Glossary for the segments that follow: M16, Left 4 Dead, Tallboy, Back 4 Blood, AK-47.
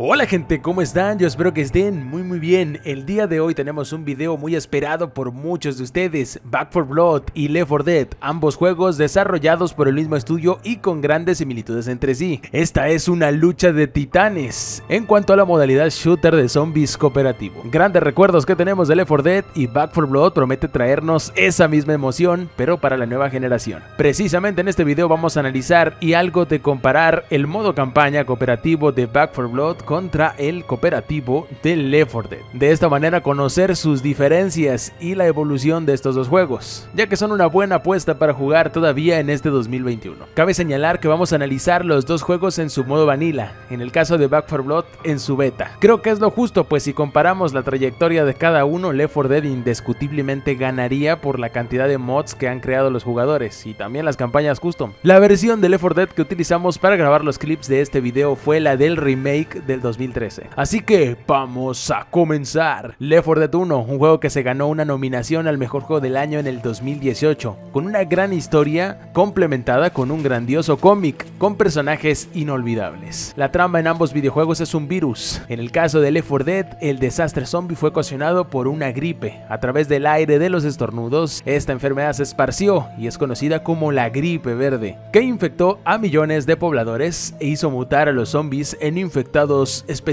Hola gente, ¿cómo están? Yo espero que estén muy bien. El día de hoy tenemos un video muy esperado por muchos de ustedes, Back 4 Blood y Left 4 Dead, ambos juegos desarrollados por el mismo estudio y con grandes similitudes entre sí. Esta es una lucha de titanes en cuanto a la modalidad shooter de zombies cooperativo. Grandes recuerdos que tenemos de Left 4 Dead y Back 4 Blood promete traernos esa misma emoción, pero para la nueva generación. Precisamente en este video vamos a analizar y algo de comparar el modo campaña cooperativo de Back 4 Blood contra el cooperativo de Left 4 Dead. De esta manera conocer sus diferencias y la evolución de estos dos juegos, ya que son una buena apuesta para jugar todavía en este 2021. Cabe señalar que vamos a analizar los dos juegos en su modo vanilla, en el caso de Back 4 Blood en su beta. Creo que es lo justo, pues si comparamos la trayectoria de cada uno, Left 4 Dead indiscutiblemente ganaría por la cantidad de mods que han creado los jugadores y también las campañas custom. La versión de Left 4 Dead que utilizamos para grabar los clips de este video fue la del remake del 2013. Así que vamos a comenzar. Left 4 Dead 1, un juego que se ganó una nominación al mejor juego del año en el 2018, con una gran historia complementada con un grandioso cómic con personajes inolvidables. La trama en ambos videojuegos es un virus. En el caso de Left 4 Dead, el desastre zombie fue ocasionado por una gripe. A través del aire de los estornudos, esta enfermedad se esparció y es conocida como la gripe verde, que infectó a millones de pobladores e hizo mutar a los zombies en infectados especiales.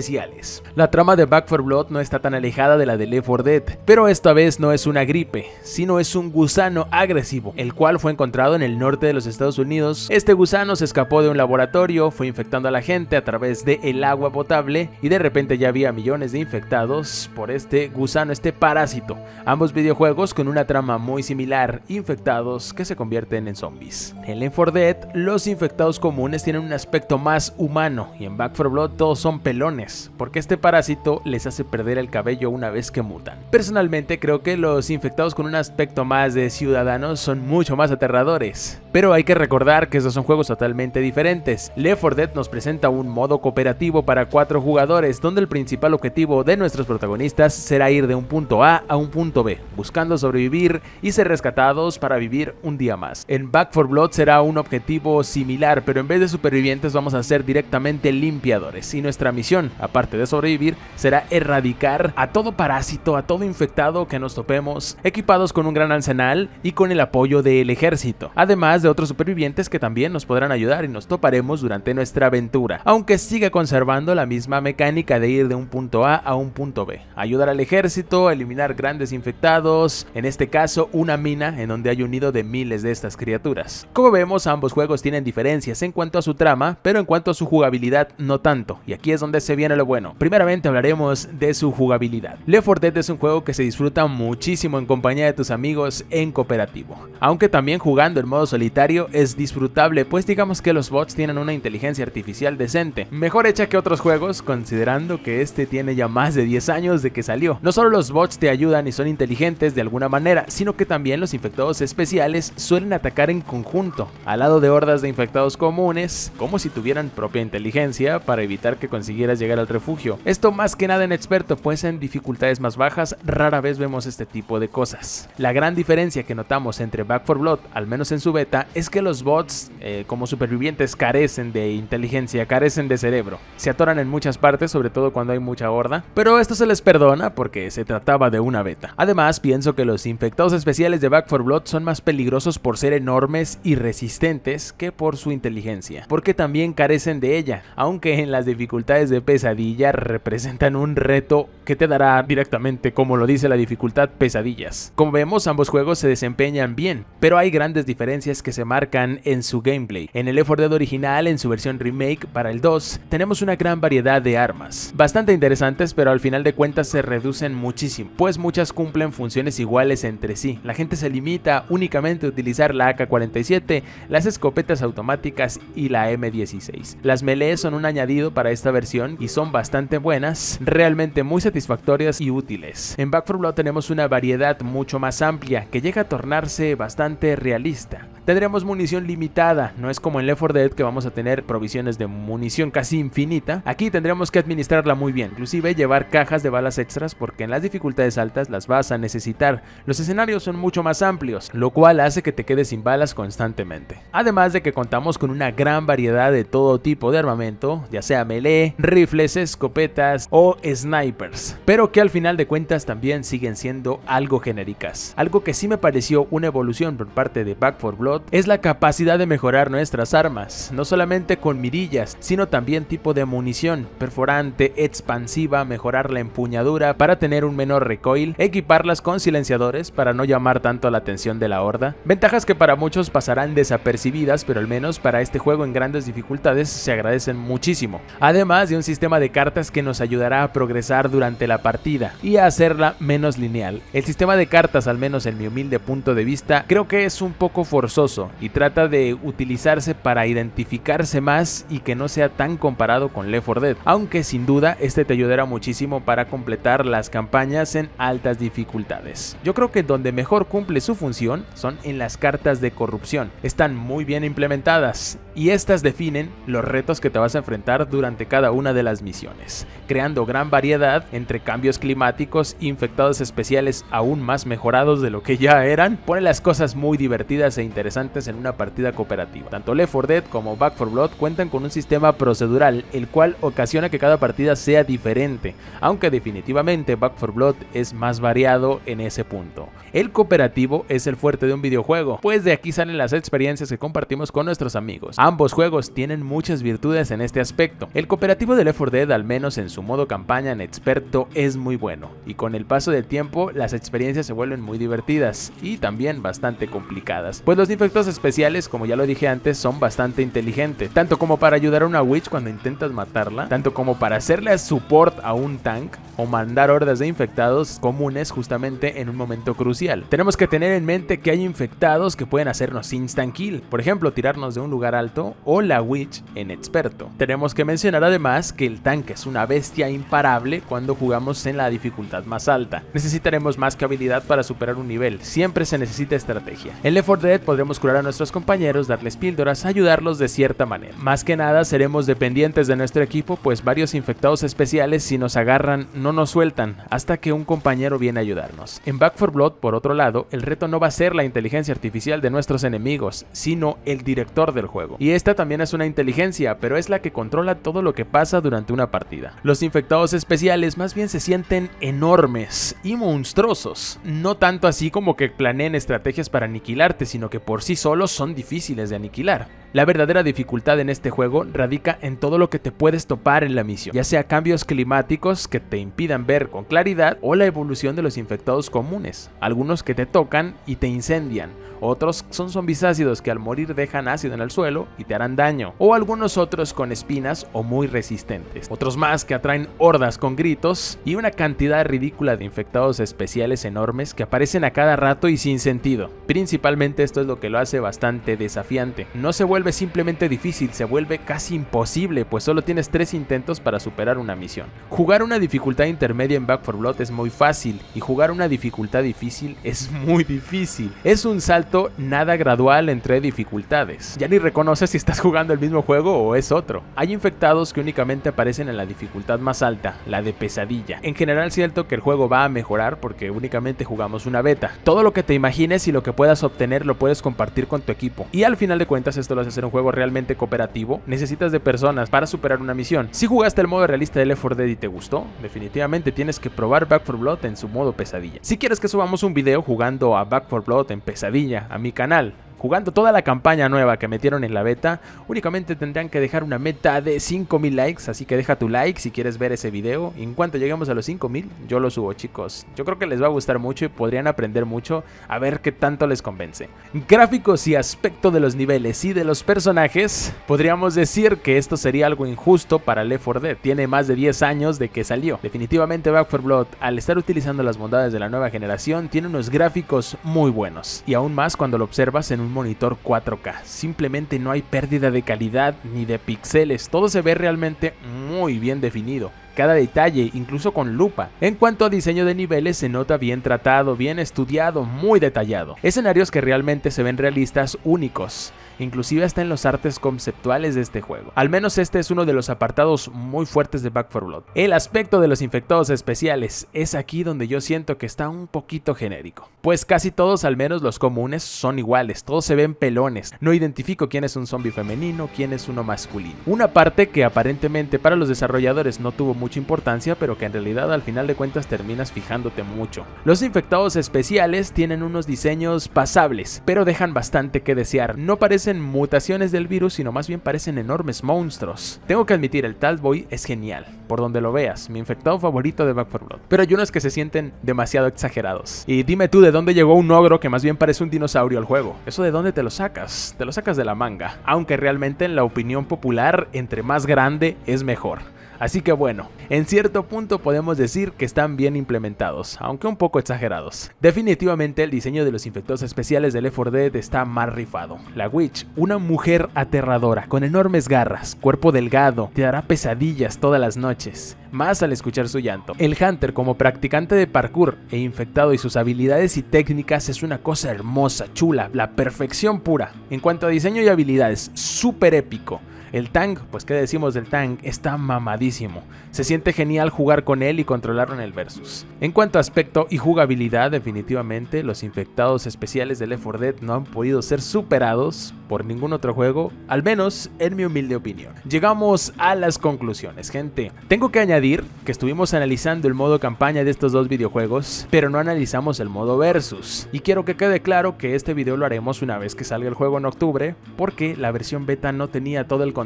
La trama de Back 4 Blood no está tan alejada de la de Left 4 Dead, pero esta vez no es una gripe, sino es un gusano agresivo, el cual fue encontrado en el norte de los Estados Unidos. Este gusano se escapó de un laboratorio, fue infectando a la gente a través del agua potable y de repente ya había millones de infectados por este gusano, este parásito. Ambos videojuegos con una trama muy similar, infectados que se convierten en zombies. En Left 4 Dead, los infectados comunes tienen un aspecto más humano y en Back 4 Blood todos son pelones, porque este parásito les hace perder el cabello una vez que mutan. Personalmente creo que los infectados con un aspecto más de ciudadanos son mucho más aterradores, pero hay que recordar que estos son juegos totalmente diferentes. Left 4 Dead nos presenta un modo cooperativo para 4 jugadores, donde el principal objetivo de nuestros protagonistas será ir de un punto A a un punto B, buscando sobrevivir y ser rescatados para vivir un día más. En Back 4 Blood será un objetivo similar, pero en vez de supervivientes vamos a ser directamente limpiadores, y nuestra misión, aparte de sobrevivir, será erradicar a todo parásito, a todo infectado que nos topemos, equipados con un gran arsenal y con el apoyo del ejército, además de otros supervivientes que también nos podrán ayudar y nos toparemos durante nuestra aventura, aunque siga conservando la misma mecánica de ir de un punto A a un punto B, ayudar al ejército, eliminar grandes infectados, en este caso una mina en donde hay un nido de miles de estas criaturas. Como vemos, ambos juegos tienen diferencias en cuanto a su trama, pero en cuanto a su jugabilidad no tanto, y aquí es donde se viene lo bueno. Primeramente hablaremos de su jugabilidad. Left 4 Dead es un juego que se disfruta muchísimo en compañía de tus amigos en cooperativo, aunque también jugando en modo solitario es disfrutable, pues digamos que los bots tienen una inteligencia artificial decente, mejor hecha que otros juegos, considerando que este tiene ya más de 10 años de que salió. No solo los bots te ayudan y son inteligentes de alguna manera, sino que también los infectados especiales suelen atacar en conjunto, al lado de hordas de infectados comunes, como si tuvieran propia inteligencia para evitar que consiguieras llegar al refugio. Esto más que nada en experto, pues en dificultades más bajas rara vez vemos este tipo de cosas. La gran diferencia que notamos entre Back 4 Blood, al menos en su beta, es que los bots como supervivientes carecen de inteligencia, carecen de cerebro. Se atoran en muchas partes, sobre todo cuando hay mucha horda, pero esto se les perdona porque se trataba de una beta. Además, pienso que los infectados especiales de Back 4 Blood son más peligrosos por ser enormes y resistentes que por su inteligencia, porque también carecen de ella, aunque en las dificultades de pesadilla representan un reto que te dará directamente, como lo dice la dificultad, pesadillas. Como vemos, ambos juegos se desempeñan bien, pero hay grandes diferencias que se marcan en su gameplay. En el Left 4 Dead original, en su versión remake para el 2, tenemos una gran variedad de armas, bastante interesantes, pero al final de cuentas se reducen muchísimo, pues muchas cumplen funciones iguales entre sí. La gente se limita únicamente a utilizar la AK-47, las escopetas automáticas y la M16. Las melees son un añadido para esta versión y son bastante buenas, realmente muy satisfactorias y útiles. En Back 4 Blood tenemos una variedad mucho más amplia que llega a tornarse bastante realista. tendremos munición limitada. No es como en Left 4 Dead que vamos a tener provisiones de munición casi infinita. Aquí tendremos que administrarla muy bien, inclusive llevar cajas de balas extras porque en las dificultades altas las vas a necesitar. Los escenarios son mucho más amplios, lo cual hace que te quedes sin balas constantemente. Además de que contamos con una gran variedad de todo tipo de armamento, ya sea melee, rifles, escopetas o snipers, pero que al final de cuentas también siguen siendo algo genéricas. Algo que sí me pareció una evolución por parte de Back 4 Blood es la capacidad de mejorar nuestras armas, no solamente con mirillas, sino también tipo de munición, perforante, expansiva, mejorar la empuñadura para tener un menor recoil, equiparlas con silenciadores para no llamar tanto la atención de la horda. Ventajas que para muchos pasarán desapercibidas, pero al menos para este juego en grandes dificultades se agradecen muchísimo. Además de un sistema de cartas que nos ayudará a progresar durante la partida y a hacerla menos lineal. El sistema de cartas, al menos en mi humilde punto de vista, creo que es un poco forzoso y trata de utilizarse para identificarse más y que no sea tan comparado con Left 4 Dead, aunque sin duda este te ayudará muchísimo para completar las campañas en altas dificultades. Yo creo que donde mejor cumple su función son en las cartas de corrupción. Están muy bien implementadas y estas definen los retos que te vas a enfrentar durante cada una de las misiones, creando gran variedad entre cambios climáticos, infectados especiales aún más mejorados de lo que ya eran. Pone las cosas muy divertidas e interesantes en una partida cooperativa. Tanto Left 4 Dead como Back 4 Blood cuentan con un sistema procedural, el cual ocasiona que cada partida sea diferente, aunque definitivamente Back 4 Blood es más variado en ese punto. El cooperativo es el fuerte de un videojuego, pues de aquí salen las experiencias que compartimos con nuestros amigos. Ambos juegos tienen muchas virtudes en este aspecto. El cooperativo de Left 4 Dead, al menos en su modo campaña en experto, es muy bueno, y con el paso del tiempo las experiencias se vuelven muy divertidas y también bastante complicadas, pues los infectados especiales, como ya lo dije antes, son bastante inteligentes, tanto como para ayudar a una witch cuando intentas matarla, tanto como para hacerle support a un tank o mandar hordas de infectados comunes justamente en un momento crucial. Tenemos que tener en mente que hay infectados que pueden hacernos instant kill, por ejemplo tirarnos de un lugar alto, o la witch en experto. Tenemos que mencionar además que el tank es una bestia imparable cuando jugamos en la dificultad más alta. Necesitaremos más que habilidad para superar un nivel, siempre se necesita estrategia. En Left 4 Dead podremos curar a nuestros compañeros, darles píldoras, ayudarlos de cierta manera. Más que nada seremos dependientes de nuestro equipo, pues varios infectados especiales, si nos agarran, no nos sueltan hasta que un compañero viene a ayudarnos. En Back 4 Blood, por otro lado, el reto no va a ser la inteligencia artificial de nuestros enemigos, sino el director del juego. Y esta también es una inteligencia, pero es la que controla todo lo que pasa durante una partida. Los infectados especiales más bien se sienten enormes y monstruosos, no tanto así como que planeen estrategias para aniquilarte, sino que por sí solos son difíciles de aniquilar. La verdadera dificultad en este juego radica en todo lo que te puedes topar en la misión, ya sea cambios climáticos que te impidan ver con claridad o la evolución de los infectados comunes, algunos que te tocan y te incendian, otros son zombis ácidos que al morir dejan ácido en el suelo y te harán daño, o algunos otros con espinas o muy resistentes, otros más que atraen hordas con gritos y una cantidad ridícula de infectados especiales enormes que aparecen a cada rato y sin sentido. Principalmente esto es lo que lo hace bastante desafiante, no se vuelve simplemente difícil, se vuelve casi imposible, pues solo tienes 3 intentos para superar una misión. Jugar una dificultad intermedia en Back 4 Blood es muy fácil y jugar una dificultad difícil es muy difícil. Es un salto nada gradual entre dificultades. Ya ni reconoces si estás jugando el mismo juego o es otro. Hay infectados que únicamente aparecen en la dificultad más alta, la de pesadilla. En general siento que el juego va a mejorar porque únicamente jugamos una beta. Todo lo que te imagines y lo que puedas obtener lo puedes compartir con tu equipo. Y al final de cuentas esto lo hace un juego realmente cooperativo, necesitas de personas para superar una misión. Si jugaste el modo realista de Left 4 Dead y te gustó, definitivamente tienes que probar Back 4 Blood en su modo pesadilla. Si quieres que subamos un video jugando a Back 4 Blood en pesadilla a mi canal, jugando toda la campaña nueva que metieron en la beta, únicamente tendrán que dejar una meta de 5000 likes, así que deja tu like si quieres ver ese video. En cuanto lleguemos a los 5000, yo lo subo, chicos. Yo creo que les va a gustar mucho y podrían aprender mucho, a ver qué tanto les convence. Gráficos y aspecto de los niveles y de los personajes, podríamos decir que esto sería algo injusto para Left 4 Dead. Tiene más de 10 años de que salió. Definitivamente Back 4 Blood, al estar utilizando las bondades de la nueva generación, tiene unos gráficos muy buenos, y aún más cuando lo observas en un monitor 4K. Simplemente no hay pérdida de calidad ni de píxeles, todo se ve realmente muy bien definido. Cada detalle, incluso con lupa. En cuanto a diseño de niveles, se nota bien tratado, bien estudiado, muy detallado. Escenarios que realmente se ven realistas, únicos, inclusive hasta en los artes conceptuales de este juego. Al menos este es uno de los apartados muy fuertes de Back 4 Blood. El aspecto de los infectados especiales es aquí donde yo siento que está un poquito genérico, pues casi todos, al menos los comunes, son iguales, todos se ven pelones. No identifico quién es un zombie femenino, quién es uno masculino. Una parte que aparentemente para los desarrolladores no tuvo mucha importancia, pero que en realidad al final de cuentas terminas fijándote mucho. Los infectados especiales tienen unos diseños pasables, pero dejan bastante que desear. No parecen mutaciones del virus, sino más bien parecen enormes monstruos. Tengo que admitir, el Tallboy es genial, por donde lo veas, mi infectado favorito de Back 4 Blood, pero hay unos que se sienten demasiado exagerados. Y dime tú, ¿de dónde llegó un ogro que más bien parece un dinosaurio al juego? ¿Eso de dónde te lo sacas? Te lo sacas de la manga, aunque realmente en la opinión popular, entre más grande es mejor. Así que bueno, en cierto punto podemos decir que están bien implementados, aunque un poco exagerados. Definitivamente el diseño de los infectados especiales de Left 4 Dead está más rifado. La Witch, una mujer aterradora, con enormes garras, cuerpo delgado, te dará pesadillas todas las noches, más al escuchar su llanto. El Hunter, como practicante de parkour e infectado, y sus habilidades y técnicas es una cosa hermosa, chula, la perfección pura. En cuanto a diseño y habilidades, súper épico. El Tank, pues qué decimos del Tank, está mamadísimo. Se siente genial jugar con él y controlarlo en el versus. En cuanto a aspecto y jugabilidad, definitivamente los infectados especiales de Left 4 Dead no han podido ser superados por ningún otro juego, al menos en mi humilde opinión. Llegamos a las conclusiones, gente. Tengo que añadir que estuvimos analizando el modo campaña de estos dos videojuegos, pero no analizamos el modo versus. Y quiero que quede claro que este video lo haremos una vez que salga el juego en octubre, porque la versión beta no tenía todo el contenido.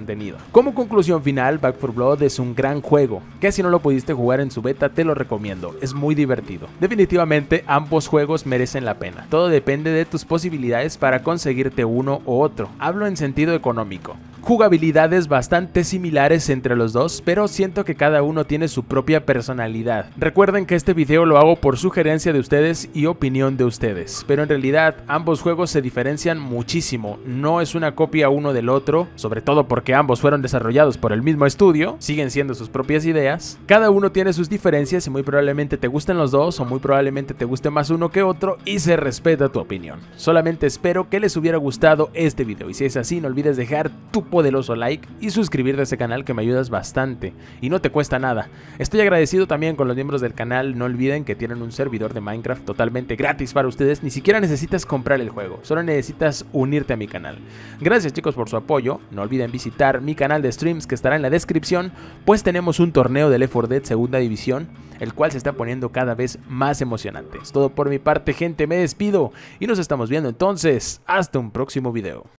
Como conclusión final, Back 4 Blood es un gran juego, que si no lo pudiste jugar en su beta te lo recomiendo, es muy divertido. Definitivamente ambos juegos merecen la pena, todo depende de tus posibilidades para conseguirte uno u otro, hablo en sentido económico. Jugabilidades bastante similares entre los dos, pero siento que cada uno tiene su propia personalidad. Recuerden que este video lo hago por sugerencia de ustedes y opinión de ustedes, pero en realidad ambos juegos se diferencian muchísimo, no es una copia uno del otro, sobre todo porque ambos fueron desarrollados por el mismo estudio, siguen siendo sus propias ideas. Cada uno tiene sus diferencias y muy probablemente te gusten los dos, o muy probablemente te guste más uno que otro, y se respeta tu opinión. Solamente espero que les hubiera gustado este video, y si es así no olvides dejar tu poderoso like y suscribirte a este canal, que me ayudas bastante y no te cuesta nada. Estoy agradecido también con los miembros del canal, no olviden que tienen un servidor de Minecraft totalmente gratis para ustedes, ni siquiera necesitas comprar el juego, solo necesitas unirte a mi canal. Gracias chicos por su apoyo, no olviden visitar mi canal de streams que estará en la descripción, pues tenemos un torneo de Left 4 Dead segunda división, el cual se está poniendo cada vez más emocionante. Es todo por mi parte gente, me despido y nos estamos viendo entonces, hasta un próximo video.